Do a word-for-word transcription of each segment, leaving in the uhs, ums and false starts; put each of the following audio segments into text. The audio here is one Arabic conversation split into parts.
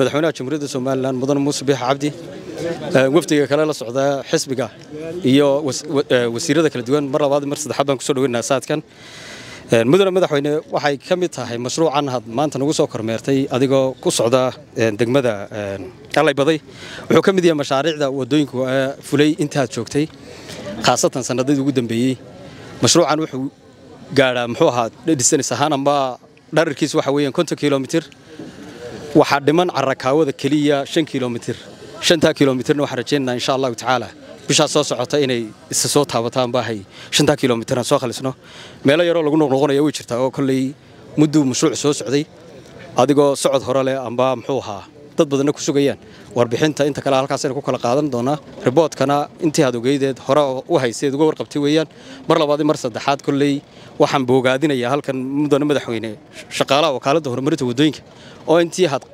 مدحونا جمهورية الصومال مدن مصباح عبدي وفدي كلا لا سعودة حسبك إياه وسيرة ذاك الدوان مرة بعد مرة صدحبا كسر وين ساعات كان مدن مدحونا وحي كميتها مشروع عنها ما أنت نقول سكر مرتي أديكوا كسعودة دق ماذا الله يبضي وحكم ذي مشاريع ذا ودينكوا فلي انتهت شوكتي خاصة سندد وجود بيه مشروع عن وح قال محوها للسنة سهانا با دار كيس وحويا كنت كيلومتر وحد من عركاوة الكلية شن كيلومتر شنتا كيلومتر نوحرجينا إن شاء الله تعالى بيش أساس عطيني السوتها وتام باهي شنتا كيلومتر نسوا خلصنا ما لا يرى لقونا لقونا يويش تاو كل مدو مشروع سوس عدي هذا سعد هرالة أنبا محوها تضبط إنك سوقيان وربحين تا أنت كلا هالكاسين كوكلا قادم دونا رباط كنا أنت هادو جيدة هراء وهاي سيد جوور قبتي ويان مرة بعد مرة صدحات كلي وحن بوجادين يا هالكن مدن مدحوينه شقالة وكالة ظهر مرت ودينك أو أنت هاد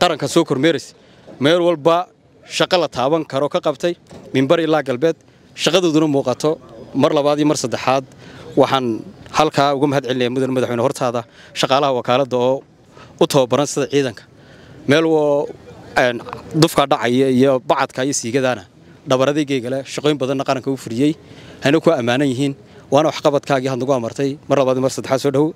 قرن كسوكر ميرس مير والباء شقالة تعبان كروكا قبتي من بري لاج البيت شقدوا دون موقته مرة بعد مرة صدحات وحن هالكا وقوم هاد عليه مدن مدحوينه هرت هذا شقالة وكالة دو أطه برنس عيدك ملو أن دفع دعي يا بعض كيس يجدنا دبردي جيجله شقين بدن قرن كوفريجي هنوكو أمانيهن وأنا حقبت كاجي هندوقا مرتي مرة بعد مرة صدحات سوده